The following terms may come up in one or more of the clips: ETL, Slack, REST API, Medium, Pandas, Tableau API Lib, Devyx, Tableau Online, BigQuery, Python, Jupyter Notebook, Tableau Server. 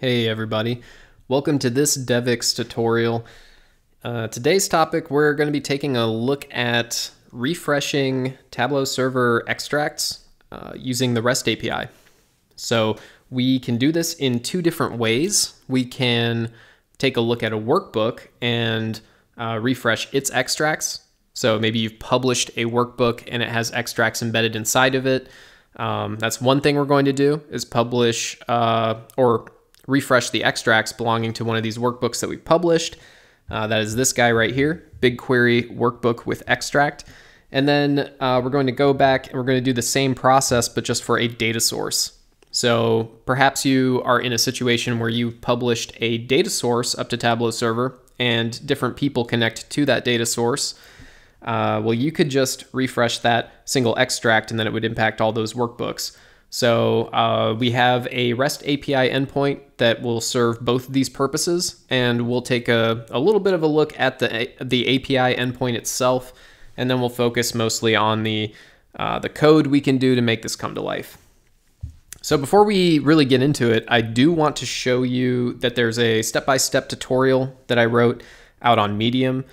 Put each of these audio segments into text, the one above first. Hey everybody, welcome to this Devyx tutorial. Today's topic, we're going to be taking a look at refreshing Tableau Server extracts using the REST API. So we can do this in two different ways. We can take a look at a workbook and refresh its extracts. So maybe you've published a workbook and it has extracts embedded inside of it. That's one thing we're going to do is publish or refresh the extracts belonging to one of these workbooks that we published. That is this guy right here, BigQuery workbook with extract. And then we're going to go back and we're going to do the same process, but just for a data source. So perhaps you are in a situation where you published a data source up to Tableau Server and different people connect to that data source. Well, you could just refresh that single extract and then it would impact all those workbooks. So we have a REST API endpoint that will serve both of these purposes, and we'll take a little bit of a look at the API endpoint itself, and then we'll focus mostly on the code we can do to make this come to life. So before we really get into it, I do want to show you that there's a step-by-step tutorial that I wrote out on Medium.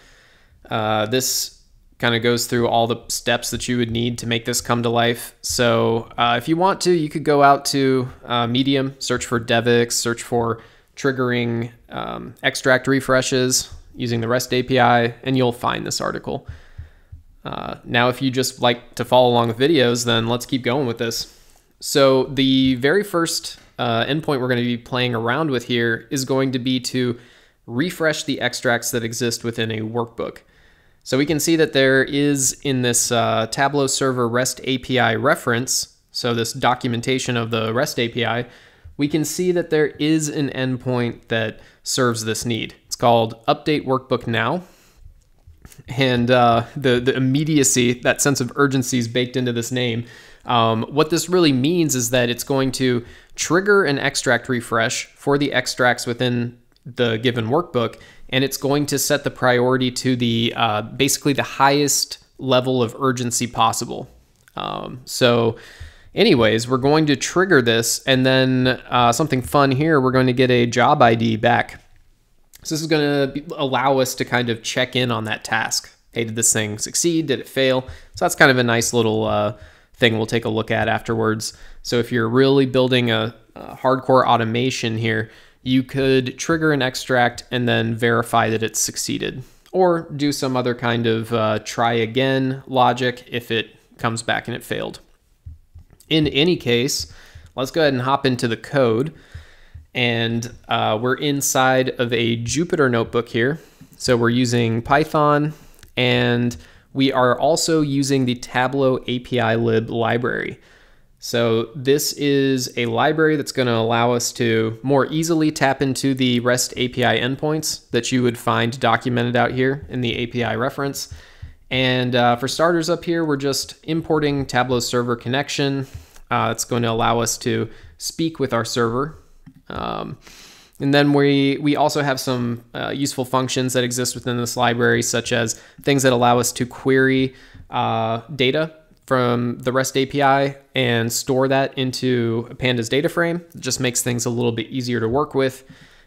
This kind of goes through all the steps that you would need to make this come to life. So if you want to, you could go out to Medium, search for Devyx, search for triggering extract refreshes using the REST API, and you'll find this article. Now, if you just like to follow along with videos, then let's keep going with this. So the very first endpoint we're going to be playing around with here is going to be to refresh the extracts that exist within a workbook. So we can see that there is in this Tableau Server REST API reference, so this documentation of the REST API, we can see that there is an endpoint that serves this need. It's called Update Workbook Now. And the immediacy, that sense of urgency is baked into this name. What this really means is that it's going to trigger an extract refresh for the extracts within the given workbook, and it's going to set the priority to the basically the highest level of urgency possible. So anyways, we're going to trigger this, and then something fun here, we're going to get a job ID back. So this is going to allow us to kind of check in on that task. Hey, did this thing succeed? Did it fail? So that's kind of a nice little thing we'll take a look at afterwards. So if you're really building a hardcore automation here, you could trigger an extract and then verify that it's succeeded, or do some other kind of try again logic if it comes back and it failed. In any case, let's go ahead and hop into the code, and we're inside of a Jupyter Notebook here. So we're using Python, and we are also using the Tableau API Lib library. So this is a library that's going to allow us to more easily tap into the REST API endpoints that you would find documented out here in the API reference. And for starters up here, we're just importing Tableau Server connection. It's going to allow us to speak with our server. And then we also have some useful functions that exist within this library, such as things that allow us to query data from the REST API and store that into a Pandas data frame. It just makes things a little bit easier to work with.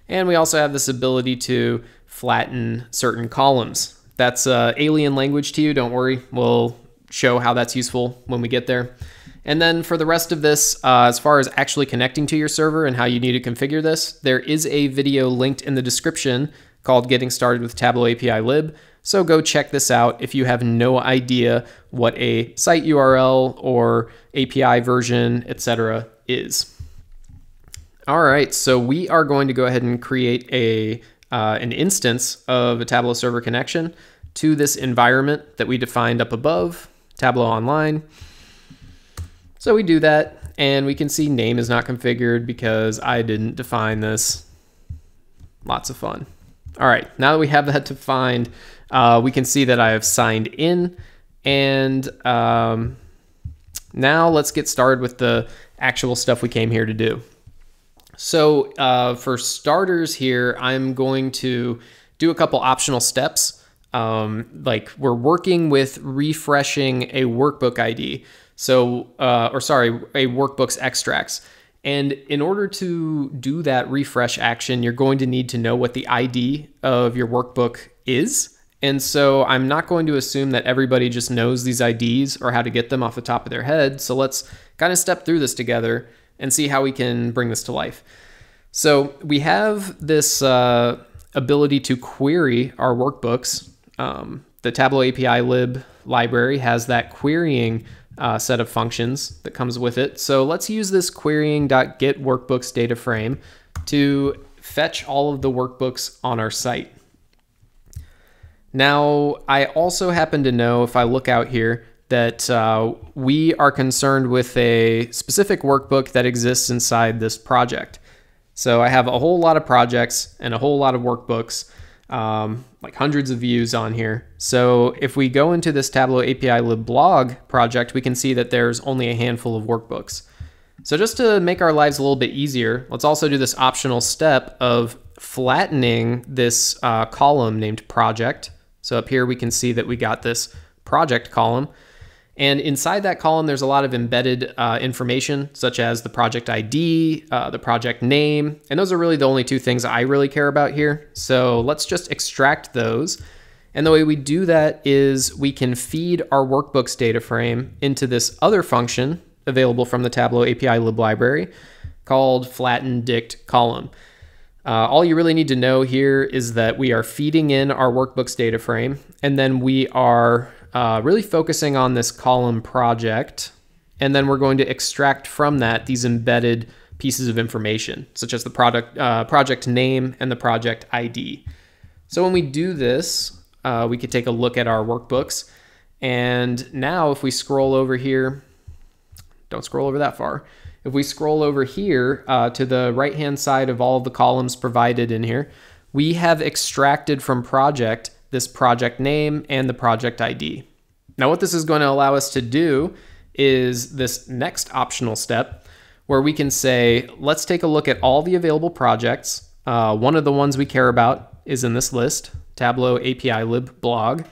And we also have this ability to flatten certain columns. That's alien language to you, don't worry. We'll show how that's useful when we get there. And then for the rest of this, as far as actually connecting to your server and how you need to configure this, there is a video linked in the description called Getting Started with Tableau API Lib. So go check this out if you have no idea what a site URL or API version, etc. is. All right, so we are going to go ahead and create an instance of a Tableau Server connection to this environment that we defined up above, Tableau Online. So we do that, and we can see name is not configured because I didn't define this. Lots of fun. All right, now that we have that defined, we can see that I have signed in, and now let's get started with the actual stuff we came here to do. So for starters here, I'm going to do a couple optional steps. Like we're working with refreshing a workbook ID, so or sorry, a workbook's extracts. And in order to do that refresh action, you're going to need to know what the ID of your workbook is. And so I'm not going to assume that everybody just knows these IDs or how to get them off the top of their head. So let's kind of step through this together and see how we can bring this to life. So we have this ability to query our workbooks. The Tableau API Lib library has that querying set of functions that comes with it. So let's use this querying.getWorkbooksDataFrame to fetch all of the workbooks on our site. Now, I also happen to know, if I look out here, that we are concerned with a specific workbook that exists inside this project. So I have a whole lot of projects and a whole lot of workbooks, like hundreds of views on here. So if we go into this Tableau API Lib blog project, we can see that there's only a handful of workbooks. So just to make our lives a little bit easier, let's also do this optional step of flattening this column named project. So up here we can see that we got this project column. And inside that column, there's a lot of embedded information, such as the project ID, the project name, and those are really the only two things I really care about here. So let's just extract those. And the way we do that is we can feed our workbooks data frame into this other function available from the Tableau API Lib library called flattenDict_column. All you really need to know here is that we are feeding in our workbooks data frame, and then we are really focusing on this column project, and then we're going to extract from that these embedded pieces of information, such as the project name and the project ID. So when we do this, we could take a look at our workbooks. And now if we scroll over here, don't scroll over that far. If we scroll over here to the right-hand side of all of the columns provided in here, we have extracted from project this project name and the project ID. Now what this is going to allow us to do is this next optional step where we can say, let's take a look at all the available projects. One of the ones we care about is in this list, Tableau API Lib blog.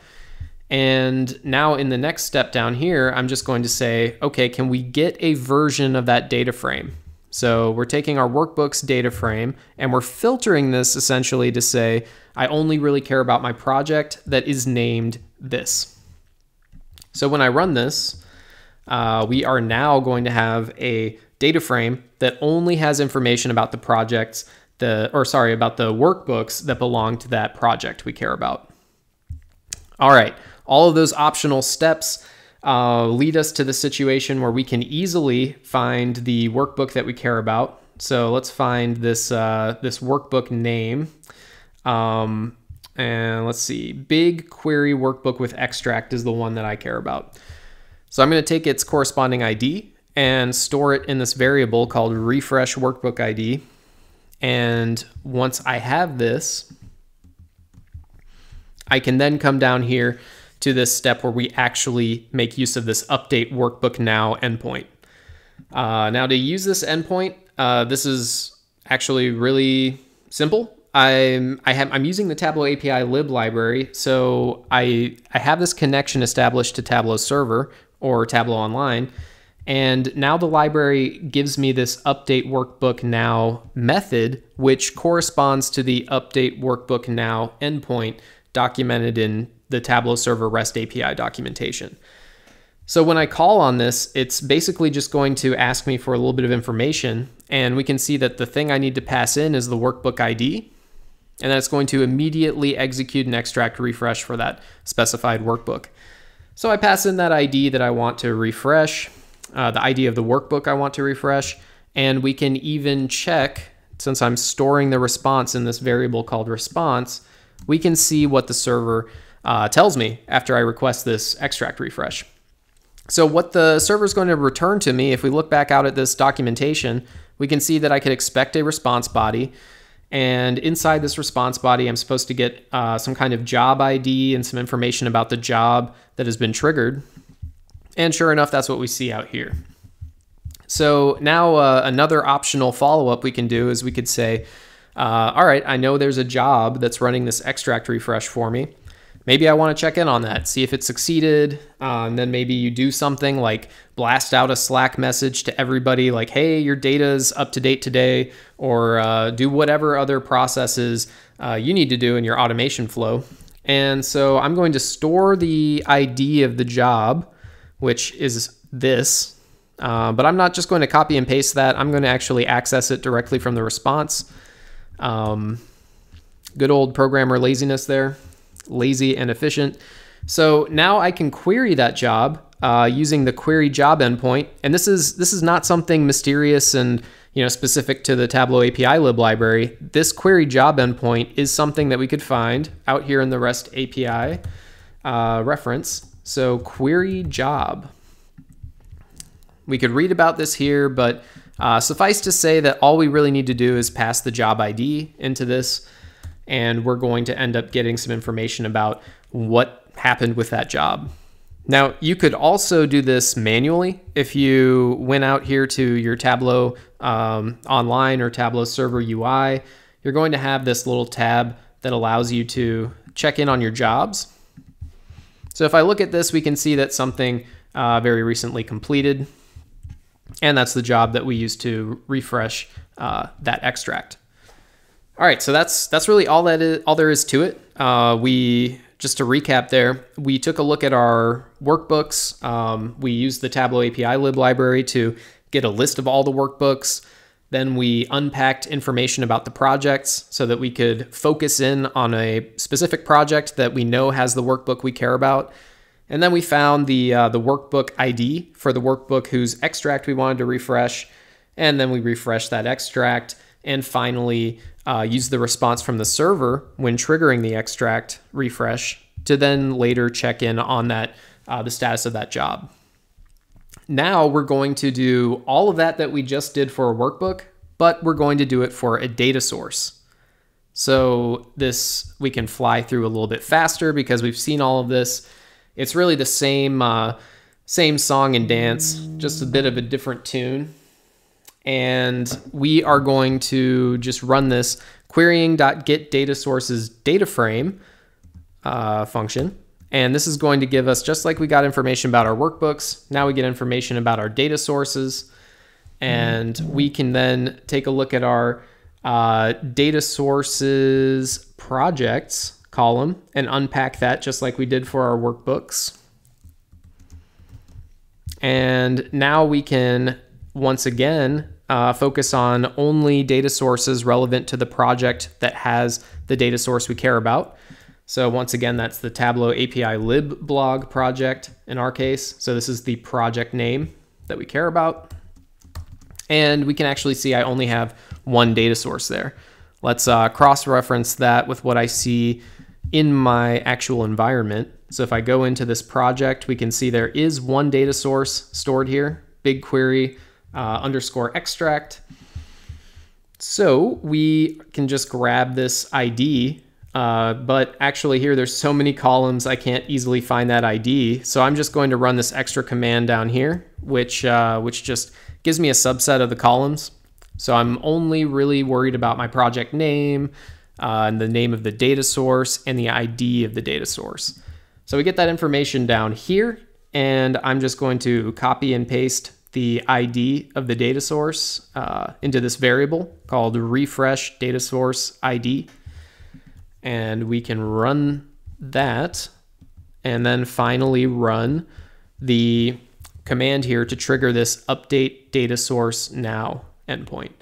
And now in the next step down here, I'm just going to say, okay, can we get a version of that data frame? So we're taking our workbooks data frame and we're filtering this essentially to say, I only really care about my project that is named this. So when I run this, we are now going to have a data frame that only has information about the projects, about the workbooks that belong to that project we care about. All right, all of those optional steps lead us to the situation where we can easily find the workbook that we care about. So let's find this this workbook name, and let's see, BigQuery workbook with extract is the one that I care about. So I'm going to take its corresponding ID and store it in this variable called refresh workbook ID. And once I have this, I can then come down here to this step where we actually make use of this update workbook now endpoint. Now to use this endpoint, this is actually really simple. I'm using the Tableau API Lib library, so I have this connection established to Tableau Server or Tableau Online, and now the library gives me this update workbook now method, which corresponds to the update workbook now endpoint documented in the Tableau Server REST API documentation. So when I call on this, it's basically just going to ask me for a little bit of information, and we can see that the thing I need to pass in is the workbook ID, and that's going to immediately execute an extract refresh for that specified workbook. So I pass in that ID that I want to refresh, the ID of the workbook I want to refresh, and we can even check, since I'm storing the response in this variable called response, we can see what the server tells me after I request this extract refresh. So what the server is going to return to me, if we look back out at this documentation, we can see that I could expect a response body. And inside this response body, I'm supposed to get some kind of job ID and some information about the job that has been triggered. And sure enough, that's what we see out here. So now another optional follow-up we can do is we could say, all right, I know there's a job that's running this extract refresh for me. maybe I want to check in on that, see if it succeeded. And then maybe you do something like blast out a Slack message to everybody like, hey, your data's up to date today, or do whatever other processes you need to do in your automation flow. And so I'm going to store the ID of the job, which is this, but I'm not just going to copy and paste that. I'm going to actually access it directly from the response. Good old programmer laziness there, lazy and efficient. So now I can query that job using the query job endpoint. And this is not something mysterious and specific to the Tableau API Lib library. This query job endpoint is something that we could find out here in the REST API reference. So query job. We could read about this here, but suffice to say that all we really need to do is pass the job ID into this, and we're going to end up getting some information about what happened with that job. Now, you could also do this manually. If you went out here to your Tableau Online or Tableau Server UI, you're going to have this little tab that allows you to check in on your jobs. So if I look at this, we can see that something very recently completed, and that's the job that we used to refresh that extract. All right, so that's really all there is to it. Just to recap there, we took a look at our workbooks. We used the Tableau API Lib library to get a list of all the workbooks. Then we unpacked information about the projects so that we could focus in on a specific project that we know has the workbook we care about. And then we found the workbook ID for the workbook whose extract we wanted to refresh. And then we refreshed that extract. And finally, use the response from the server when triggering the extract refresh to then later check in on that the status of that job. Now we're going to do all of that we just did for a workbook, but we're going to do it for a data source. So this we can fly through a little bit faster because we've seen all of this. It's really the same song and dance, just a bit of a different tune. And we are going to just run this querying.getDataSourcesDataFrame function. And this is going to give us, just like we got information about our workbooks, now we get information about our data sources. And we can then take a look at our data sources projects column and unpack that just like we did for our workbooks. And now we can, once again, focus on only data sources relevant to the project that has the data source we care about. So once again, that's the Tableau API Lib blog project in our case. So this is the project name that we care about. And we can actually see I only have one data source there. Let's cross-reference that with what I see in my actual environment. So if I go into this project, we can see there is one data source stored here, BigQuery. Underscore extract. So we can just grab this ID, but actually here there's so many columns I can't easily find that ID. So I'm just going to run this extra command down here, which just gives me a subset of the columns. So I'm only really worried about my project name and the name of the data source and the ID of the data source. So we get that information down here, and I'm just going to copy and paste the ID of the data source into this variable called refresh data source ID. And we can run that and then finally run the command here to trigger this update data source now endpoint.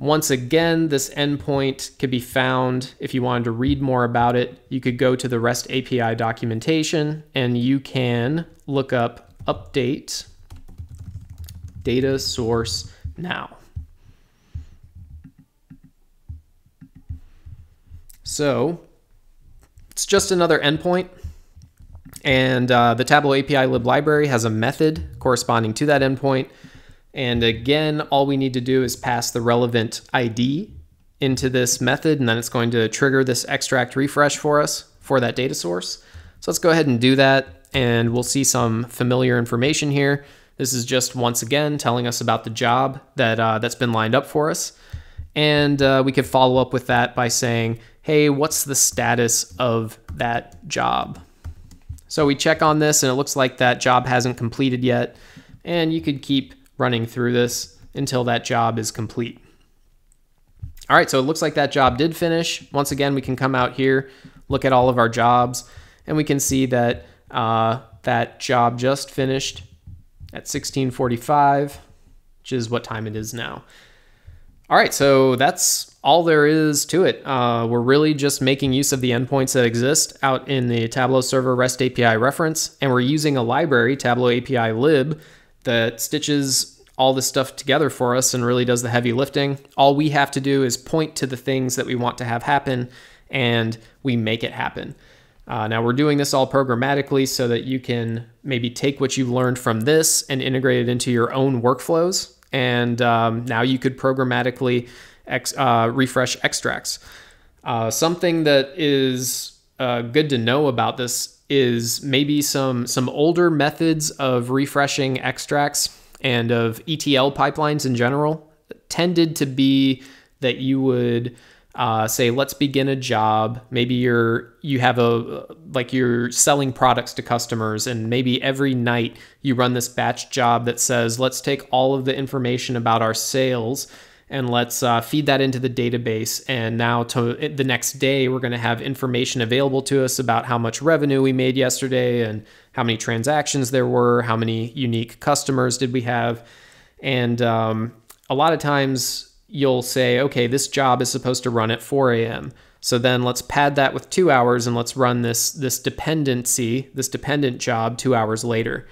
Once again, this endpoint could be found. If you wanted to read more about it, you could go to the REST API documentation and you can look up update data source now. So it's just another endpoint, and the Tableau API Lib library has a method corresponding to that endpoint. And again, all we need to do is pass the relevant ID into this method, and then it's going to trigger this extract refresh for us for that data source. So let's go ahead and do that, and we'll see some familiar information here. This is just, once again, telling us about the job that's been lined up for us. And we could follow up with that by saying, hey, what's the status of that job? So we check on this and it looks like that job hasn't completed yet. And you could keep running through this until that job is complete. All right, so it looks like that job did finish. Once again, we can come out here, look at all of our jobs, and we can see that that job just finished at 16:45, which is what time it is now. All right, so that's all there is to it. We're really just making use of the endpoints that exist out in the Tableau Server REST API reference, and we're using a library, Tableau API Lib, that stitches all this stuff together for us and really does the heavy lifting. All we have to do is point to the things that we want to have happen, and we make it happen. Now we're doing this all programmatically so that you can maybe take what you've learned from this and integrate it into your own workflows. And now you could programmatically refresh extracts. Something that is good to know about this is maybe some older methods of refreshing extracts and of ETL pipelines in general tended to be that you would say, let's begin a job. Maybe you're selling products to customers, and maybe every night you run this batch job that says, let's take all of the information about our sales and let's feed that into the database. And now to the next day, we're going to have information available to us about how much revenue we made yesterday and how many transactions there were, how many unique customers did we have. And a lot of times, you'll say, okay, this job is supposed to run at 4 a.m. So then let's pad that with 2 hours and let's run this dependent job 2 hours later.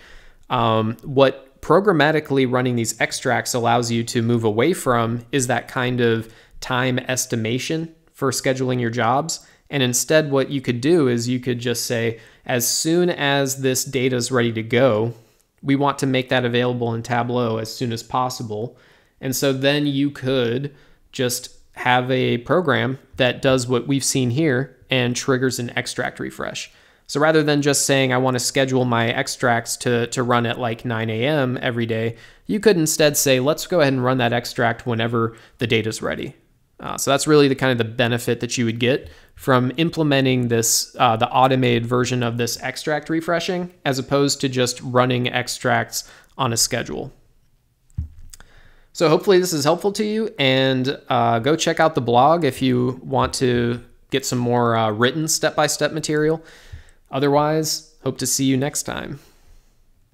What programmatically running these extracts allows you to move away from is that kind of time estimation for scheduling your jobs. And instead what you could do is you could just say, as soon as this data is ready to go, we want to make that available in Tableau as soon as possible. And so then you could just have a program that does what we've seen here and triggers an extract refresh. So rather than just saying, I want to schedule my extracts to run at like 9 a.m. every day, you could instead say, let's go ahead and run that extract whenever the data's ready. So that's really the kind of the benefit that you would get from implementing this, the automated version of this extract refreshing, as opposed to just running extracts on a schedule. So hopefully this is helpful to you, and go check out the blog if you want to get some more written step-by-step material. Otherwise, hope to see you next time.